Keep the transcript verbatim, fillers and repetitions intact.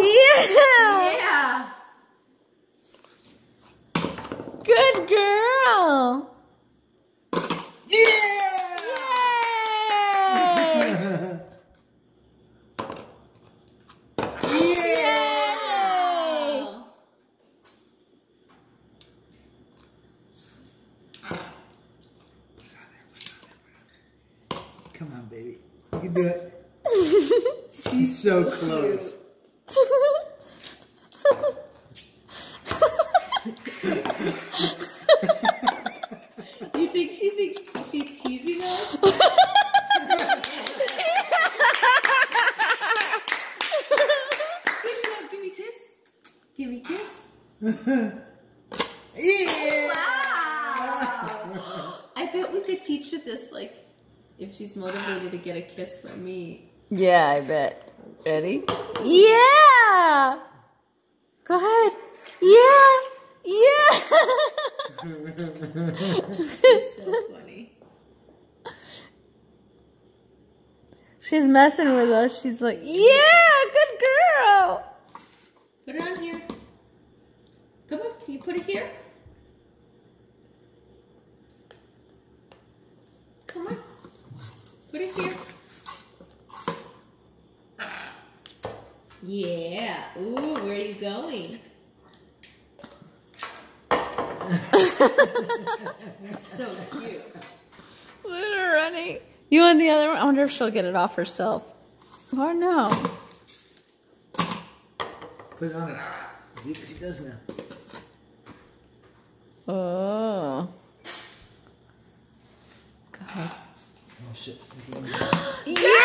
Yeah. Yeah. Good girl. Yeah. Yay. Yay. Come on, baby. You can do it. She's so close. You think she thinks she's teasing us? Give me a kiss. Give me a kiss. Yeah. Wow. I bet we could teach her this, like, if she's motivated to get a kiss from me. Yeah, I bet. Ready? Yeah! Go ahead. Yeah! Yeah! She's so funny. She's messing with us. She's like, yeah! Good girl! Put her on here. Come on, can you put it here? Come on. Put it here. Yeah. Ooh, where are you going? You're so cute. Look at her running. You and the other one? I wonder if she'll get it off herself. Or no. Put it on her. See what she does now. Oh. Go ahead. Oh, shit. Yeah!